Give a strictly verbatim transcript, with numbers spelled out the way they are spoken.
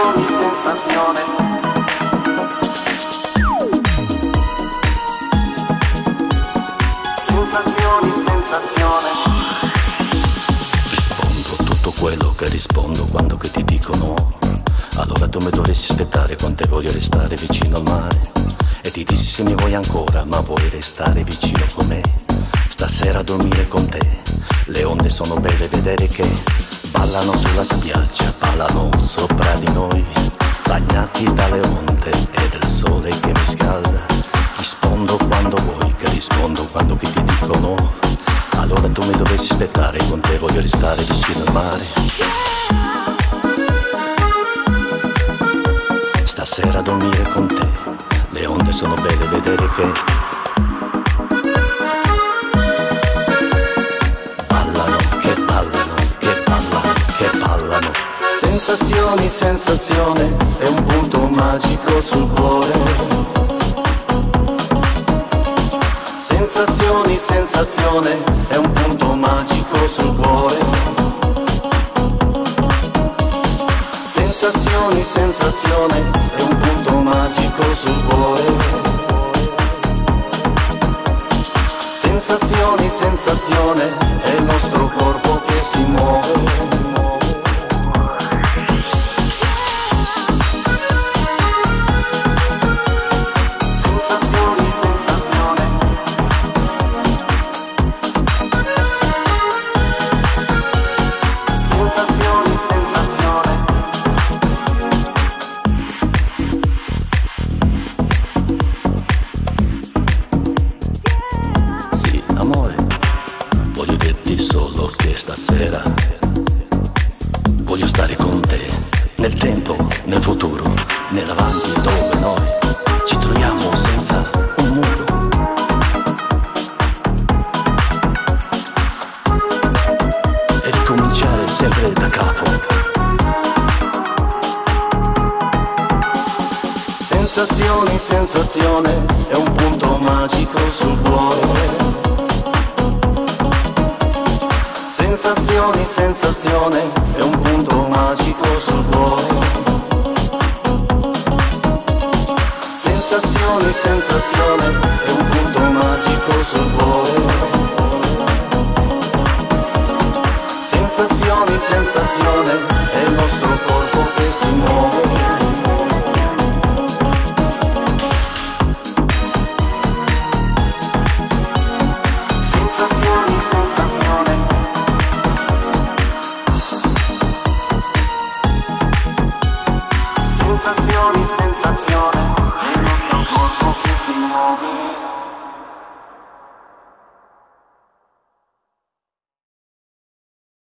sensazioni, sensazione. Sensazioni, sensazione. Rispondo tutto quello che rispondo quando che ti dicono. Allora tu mi dovresti aspettare, con te voglio restare vicino al mare. E ti dici se mi vuoi ancora, ma vuoi restare vicino con me. Stasera a dormire con te, le onde sono belle, vedere che ballano sulla spiaggia, ballano sopra di noi, bagnati dalle onde e del sole che mi scalda. Rispondo quando vuoi, che rispondo quando che ti dicono. Allora tu mi dovessi aspettare, con te voglio restare vicino al mare. Stasera a dormire con te, le onde sono belle, vedere che ballano, che ballano, che ballano, che ballano. Sensazioni, sensazione, è un punto magico sul cuore. Sensazioni, sensazione, è un punto magico sul cuore. Sensazioni, sensazione, è un punto magico sul cuore. Sensazioni, sensazione, è il nostro corpo che si muove. Solo che stasera voglio stare con te, nel tempo, nel futuro, nell'avanti dove noi ci troviamo senza un muro. E ricominciare sempre da capo. Sensazioni, sensazione, è un punto magico sul cuore. Sensazioni, sensazione, è un punto magico sul cuore. Sensazioni, sensazione, è un punto magico sul cuore. Sensazioni, sensazione, è il nostro corpo che si muove. Sensazioni,